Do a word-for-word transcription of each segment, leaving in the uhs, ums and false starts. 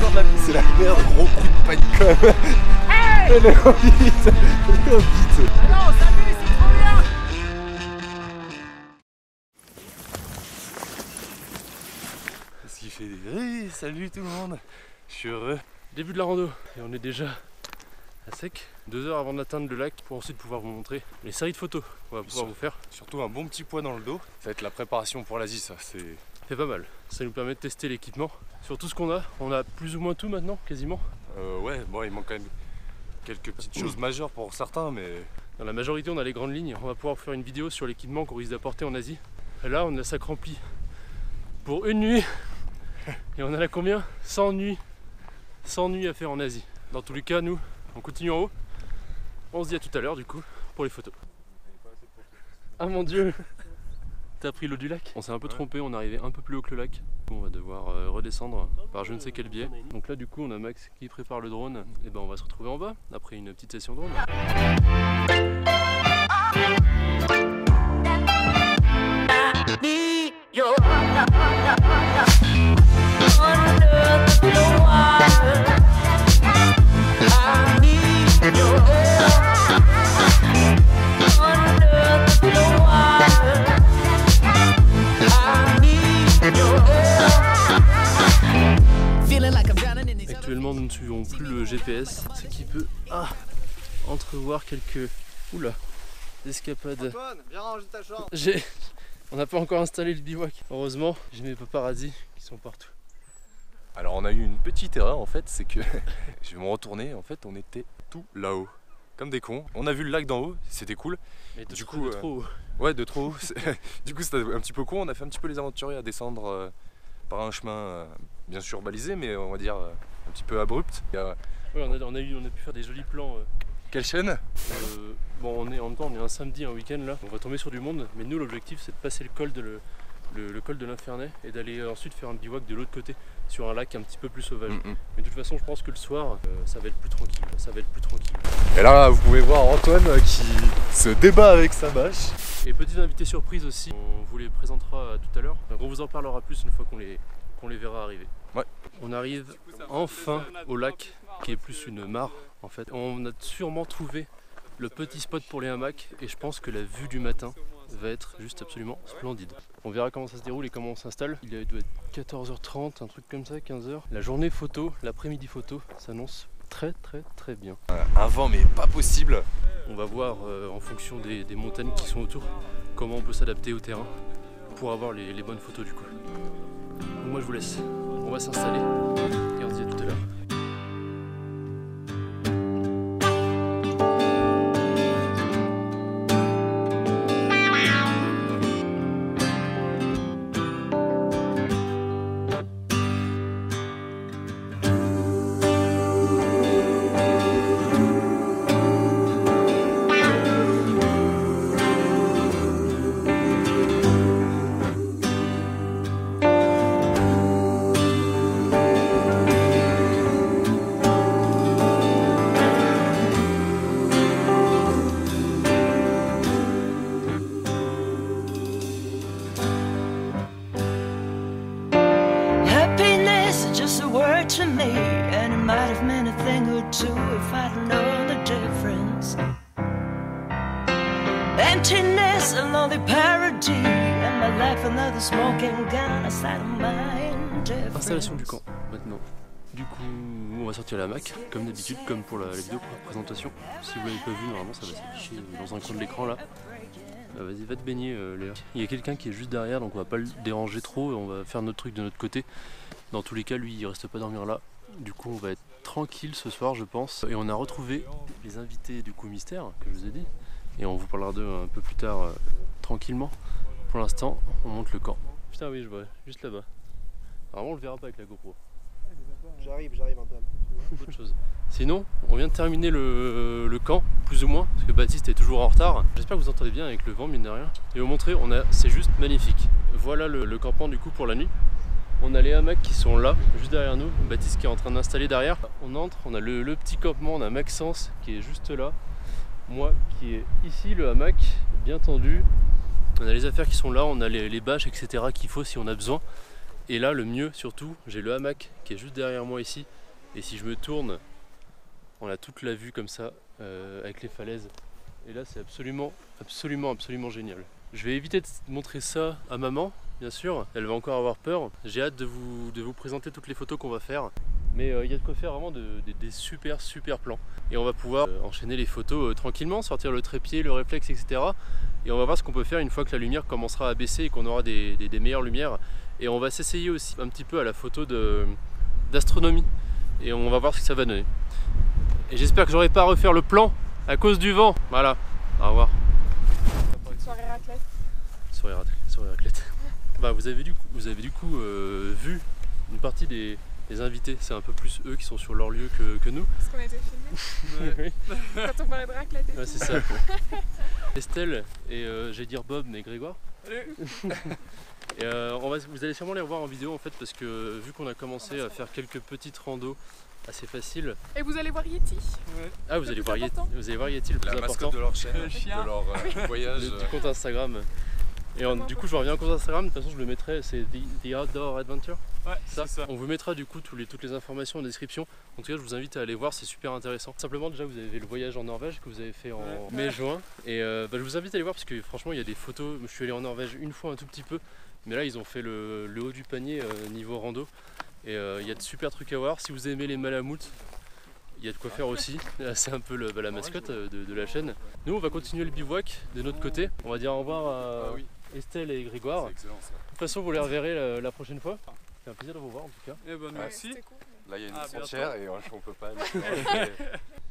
encore de la pluie. C'est la merde, gros coup de panique quand même. Hey, le Hobbit, le Hobbit. Alors, salut, c'est trop bien. Qu'est-ce qu'il fait des grilles? Salut tout le monde. Je suis heureux. Début de la rando. Et on est déjà à sec. Deux heures avant d'atteindre le lac pour ensuite pouvoir vous montrer les séries de photos qu'on va pouvoir vous faire. Surtout un bon petit poids dans le dos. Ça va être la préparation pour l'Asie, ça. C'est... C'est pas mal, ça nous permet de tester l'équipement. Sur tout ce qu'on a, on a plus ou moins tout maintenant, quasiment. Euh, ouais, bon, il manque quand même quelques petites choses majeures pour certains, mais... Dans la majorité, on a les grandes lignes. On va pouvoir faire une vidéo sur l'équipement qu'on risque d'apporter en Asie. Et là, on a sac rempli pour une nuit. Et on en a combien? cent nuits. cent nuits à faire en Asie. Dans tous les cas, nous, on continue en haut. On se dit à tout à l'heure, du coup, pour les photos. Ah mon dieu! T'as pris l'eau du lac? On s'est un peu trompé, on est arrivé un peu plus haut que le lac. On va devoir redescendre par je ne sais quel biais. Donc là du coup on a Max qui prépare le drone. Et ben on va se retrouver en bas après une petite session drone. Actuellement nous ne suivons plus le G P S, ce qui peut ah, entrevoir quelques oula escapades. Antoine, viens ranger ta chambre. On n'a pas encore installé le bivouac. Heureusement, j'ai mes paparazzis qui sont partout. Alors on a eu une petite erreur en fait, c'est que je vais me retourner. En fait, on était tout là-haut, comme des cons. On a vu le lac d'en haut, c'était cool. Mais de du coup, de trop haut. Euh, ouais, de trop haut. Du coup, c'était un petit peu con. On a fait un petit peu les aventuriers à descendre euh, par un chemin euh, bien sûr balisé, mais on va dire. Euh, un petit peu abrupte. Euh... Oui, on a, on, a eu, on a pu faire des jolis plans. Euh... Quelle chaîne euh, Bon, on est en même temps, on est un samedi, un week-end là. On va tomber sur du monde, mais nous l'objectif c'est de passer le col de le, le, le col de l'infernet et d'aller ensuite faire un bivouac de l'autre côté sur un lac un petit peu plus sauvage. Mm-hmm. Mais de toute façon, je pense que le soir, euh, ça va être plus tranquille. Ça va être plus tranquille. Et là, vous pouvez voir Antoine qui se débat avec sa bâche. Et petite invitée surprise aussi. On vous les présentera tout à l'heure. On vous en parlera plus une fois qu'on les qu'on les verra arriver. Ouais. On arrive enfin au lac qui est plus une mare en fait. On a sûrement trouvé le petit spot pour les hamacs et je pense que la vue du matin va être juste absolument splendide. On verra comment ça se déroule et comment on s'installe. Il doit être quatorze heures trente, un truc comme ça, quinze heures. La journée photo, l'après-midi photo s'annonce très très très bien. Un vent mais pas possible. On va voir euh, en fonction des, des montagnes qui sont autour comment on peut s'adapter au terrain pour avoir les, les bonnes photos du coup. Donc moi je vous laisse. On va s'installer et on se dit à tout à l'heure. Emptiness, a lonely parody, and my life another smoking gun outside of my installation du camp, maintenant. Du coup, on va sortir la hamac, comme d'habitude, comme pour la, la vidéo, pour la présentation. Si vous l'avez pas vu, normalement ça va s'afficher dans un coin de l'écran là. Ah, vas-y, va te baigner, euh, Léa. Il y a quelqu'un qui est juste derrière, donc on va pas le déranger trop, on va faire notre truc de notre côté. Dans tous les cas, lui, il reste pas dormir là. Du coup, on va être tranquille ce soir, je pense. Et on a retrouvé les invités du coup mystère, que je vous ai dit. Et on vous parlera d'eux un peu plus tard, euh, tranquillement. Pour l'instant, on monte le camp. Putain oui, je vois, juste là-bas. Normalement, on le verra pas avec la GoPro. J'arrive, j'arrive Antoine. Autre chose. Sinon, on vient de terminer le, le camp, plus ou moins, parce que Baptiste est toujours en retard. J'espère que vous entendez bien avec le vent, mine de rien. Et vous montrer, on a, c'est juste magnifique. Voilà le, le campement du coup pour la nuit. On a les hamacs qui sont là, juste derrière nous. Baptiste qui est en train d'installer derrière. On entre, on a le, le petit campement, on a Maxence qui est juste là. Moi qui est ici, le hamac, bien tendu. On a les affaires qui sont là, on a les, les bâches, et cetera qu'il faut si on a besoin. Et là, le mieux surtout, j'ai le hamac qui est juste derrière moi ici. Et si je me tourne, on a toute la vue comme ça, euh, avec les falaises. Et là, c'est absolument, absolument, absolument génial. Je vais éviter de montrer ça à maman, bien sûr. Elle va encore avoir peur. J'ai hâte de vous, de vous présenter toutes les photos qu'on va faire. Mais il euh, y a de quoi faire vraiment de, de, des super, super plans. Et on va pouvoir euh, enchaîner les photos euh, tranquillement, sortir le trépied, le réflexe, et cetera. Et on va voir ce qu'on peut faire une fois que la lumière commencera à baisser et qu'on aura des, des, des meilleures lumières. Et on va s'essayer aussi un petit peu à la photo d'astronomie. Et on va voir ce que ça va donner. Et j'espère que j'aurai pas à refaire le plan à cause du vent. Voilà, au revoir. Soirée raclette. Soirée raclette. Soirée raclette. Bah, vous avez du coup, vous avez du coup euh, vu une partie des, des invités. C'est un peu plus eux qui sont sur leur lieu que, que nous. Parce qu'on a été filmés. Quand on parlait de raclette. Ouais, c'est ça. Estelle et euh, j'allais dire Bob, mais Grégoire. Salut. Et euh, on va, vous allez sûrement les revoir en vidéo en fait, parce que vu qu'on a commencé à faire quelques petites randos assez faciles. Et vous allez voir Yeti. Ouais. Ah, vous allez voir, Yeti, vous allez voir Yeti, le plus important. La mascotte de leur chaîne, le chien. De leur euh, voyage. Le, du compte Instagram. Et on, du coup, je reviens au compte Instagram. De toute façon, je le mettrai. C'est The, The Outdoor Adventure. Ouais, ça. ça. On vous mettra du coup tous les, toutes les informations en description. En tout cas, je vous invite à aller voir. C'est super intéressant. Simplement, déjà, vous avez le voyage en Norvège que vous avez fait en ouais. mai-juin. Et euh, bah, je vous invite à aller voir parce que franchement, il y a des photos. Je suis allé en Norvège une fois, un tout petit peu. Mais là, ils ont fait le, le haut du panier euh, niveau rando. Et il euh, y a de super trucs à voir. Si vous aimez les malamoutes, il y a de quoi faire aussi. C'est un peu le, bah, la mascotte de, de la chaîne. Nous, on va continuer le bivouac de notre côté. On va dire au revoir à ah, oui. Estelle et Grégoire. C'est excellent, ça. De toute façon, vous les reverrez la, la prochaine fois. C'est un plaisir de vous voir en tout cas. Eh ben, merci. Ouais, cool, mais... Là, il y a une ah, frontière et on peut pas aller.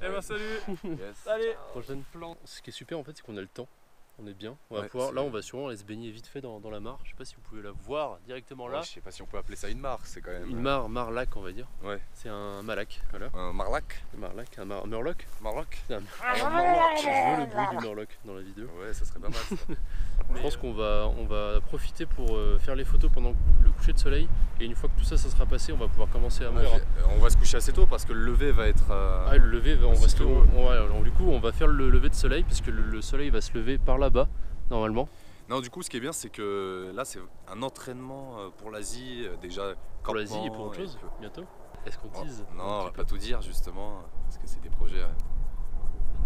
Eh ben, salut. Yes. Allez. Prochaine plan. Ce qui est super en fait, c'est qu'on a le temps. On est bien, on va ouais, pouvoir, là on va sûrement aller se baigner vite fait dans, dans la mare, je sais pas si vous pouvez la voir directement là. Ouais, je sais pas si on peut appeler ça une mare, c'est quand même... Une mare, mare-lac on va dire, ouais. C'est un malac, voilà. Un marlac. Un marlac, un mar murloc. Murloc. Un... Ah, un murloc. Je veux le bruit du murloc dans la vidéo. Ouais, ça serait pas mal ça. Je pense qu'on va, on va profiter pour euh, faire les photos pendant le coucher de soleil, et une fois que tout ça, ça sera passé, on va pouvoir commencer à ouais, manger. On va se coucher assez tôt parce que le lever va être... Euh... Ah, le lever, va, on va se... Tôt, on, on, ouais, alors, du coup, on va faire le lever de soleil, puisque le, le soleil va se lever par là bas normalement. Non, du coup ce qui est bien c'est que là c'est un entraînement pour l'Asie déjà. Pour l'Asie et pour autre chose que... bientôt. Est-ce qu'on tease? Non, on va pas tout dire justement parce que c'est des projets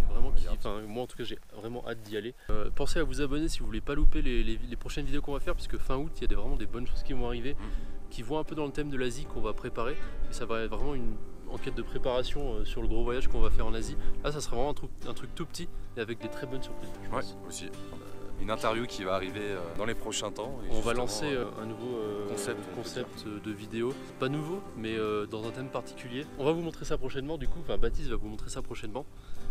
vraiment qui... Enfin, moi en tout cas j'ai vraiment hâte d'y aller. Euh, pensez à vous abonner si vous voulez pas louper les, les, les prochaines vidéos qu'on va faire parce que fin août il y a des, vraiment des bonnes choses qui vont arriver mmh. qui vont un peu dans le thème de l'Asie qu'on va préparer et ça va être vraiment une enquête de préparation sur le gros voyage qu'on va faire en Asie. Là ça sera vraiment un truc, un truc tout petit et avec des très bonnes surprises. Ouais, aussi. Une interview qui va arriver dans les prochains temps. Et on va lancer euh, un nouveau euh, concept, concept de vidéo. Pas nouveau mais euh, dans un thème particulier. On va vous montrer ça prochainement du coup, enfin Baptiste va vous montrer ça prochainement.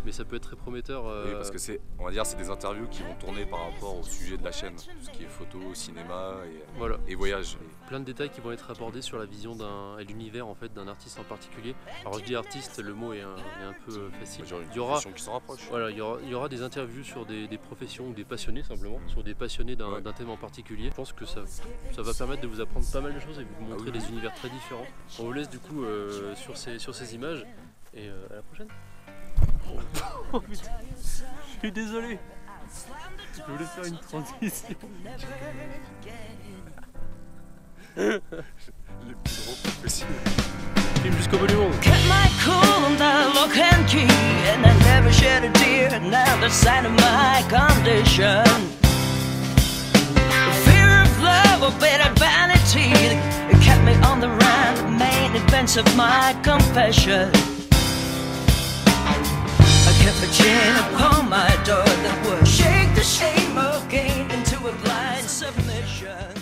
Mais ça peut être très prometteur. Euh... Oui parce que c'est, on va dire c'est des interviews qui vont tourner par rapport au sujet de la chaîne. Tout ce qui est photo, cinéma et, voilà. et voyage. Plein de détails qui vont être abordés sur la vision d'un, et l'univers en fait d'un artiste en particulier. Alors je dis artiste, le mot est un, est un peu facile. Genre une il y aura, qui s'en rapproche. Voilà, il y aura, il y aura des interviews sur des, des professions ou des passionnés simplement, mmh. sur des passionnés d'un ouais. thème en particulier. Je pense que ça, ça va permettre de vous apprendre pas mal de choses et vous montrer ah oui. des univers très différents. On vous laisse du coup euh, sur, ces, sur ces images et euh, à la prochaine. Oh putain, je suis désolé. Je voulais faire une transition. Les plus gros possible. Filme jusqu'au bout du monde. Cut my cold, I lock and key, and I never shed a tear. Another sign of my condition. The fear of love, a bit of vanity, it kept me on the run. The main events of my confession. Cappuccino upon my door that would shake the shame of gain into a blind submission.